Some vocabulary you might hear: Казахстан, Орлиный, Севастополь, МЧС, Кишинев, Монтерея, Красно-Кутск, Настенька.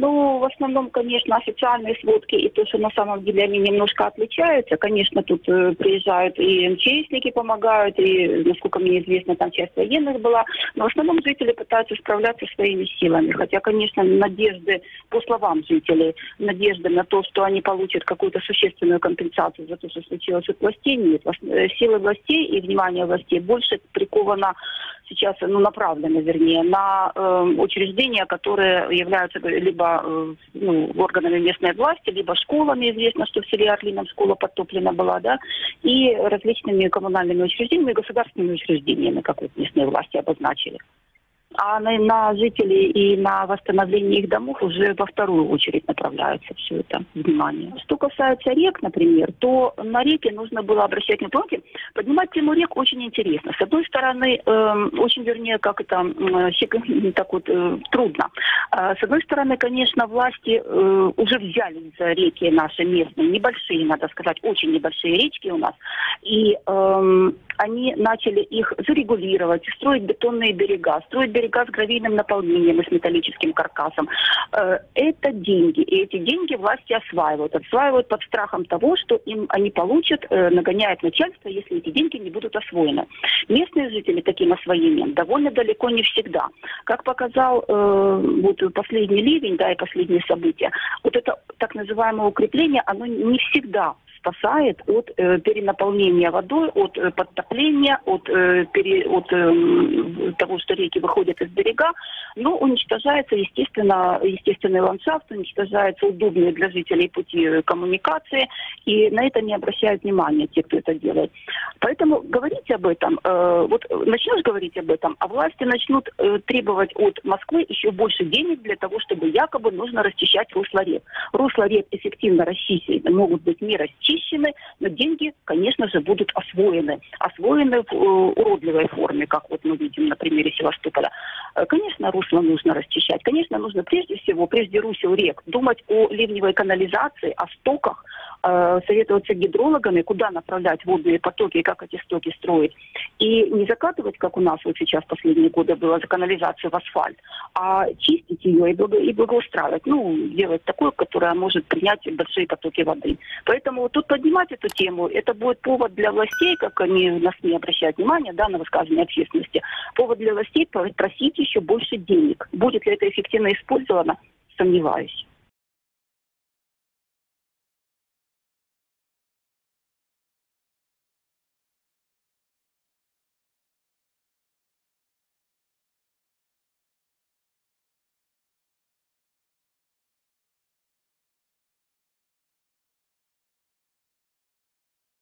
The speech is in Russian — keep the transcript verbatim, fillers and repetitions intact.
Ну, в основном, конечно, официальные сводки и то, что на самом деле они немножко отличаются. Конечно, тут э, приезжают и МЧСники помогают, и, насколько мне известно, там часть военных была. Но в основном жители пытаются справляться своими силами. Хотя, конечно, надежды, по словам жителей, надежды на то, что они получат какую-то существенную компенсацию за то, что случилось от властей, нет. Силы властей и внимание властей больше приковано сейчас, ну, направлено, вернее, на э, учреждения, которые являются либо ну, органами местной власти, либо школами. Известно, что в селе Орлином школа подтоплена была, да, и различными коммунальными учреждениями, государственными учреждениями, как вот местные власти обозначили. А на, на жителей и на восстановление их домов уже во вторую очередь направляется все это внимание. Что касается рек, например, то на реки нужно было обращать внимание. Поднимать тему рек очень интересно. С одной стороны, э, очень, вернее, как это, э, так вот, э, трудно. Э, с одной стороны, конечно, власти э, уже взяли за реки наши местные, небольшие, надо сказать, очень небольшие речки у нас. И э, они начали их зарегулировать, строить бетонные берега, строить берега с гравийным наполнением и с металлическим каркасом. Это деньги. И эти деньги власти осваивают. Осваивают под страхом того, что им они получат, нагоняет начальство, если эти деньги не будут освоены. Местные жители таким освоением довольно далеко не всегда. Как показал э, вот последний ливень, да, и последние события, вот это так называемое укрепление, оно не всегда спасает от э, перенаполнения водой, от э, подтопления, от, э, пере, от э, того, что реки выходят из берега, но уничтожается, естественно, естественный ландшафт, уничтожаются удобные для жителей пути коммуникации, и на это не обращают внимания те, кто это делает. Поэтому говорить об этом, э, вот начнешь говорить об этом, а власти начнут э, требовать от Москвы еще больше денег для того, чтобы якобы нужно расчищать русло рек. Русло рек эффективно расчищены, могут быть не расчищены, но деньги, конечно же, будут освоены. Освоены в э, уродливой форме, как вот мы видим на примере Севастополя. Конечно, русло нужно расчищать. Конечно, нужно прежде всего, прежде русел рек, думать о ливневой канализации, о стоках, э, советоваться гидрологами, куда направлять водные потоки и как эти стоки строить. И не закатывать, как у нас вот сейчас последние годы было, за канализацию в асфальт, а чистить ее и, благо, и благоустраивать. Ну, делать такое, которое может принять большие потоки воды. Поэтому вот тут поднимать эту тему, это будет повод для властей, как они на СМИ обращают внимание, да, на высказывание общественности, повод для властей просить еще больше денег. Будет ли это эффективно использовано, сомневаюсь.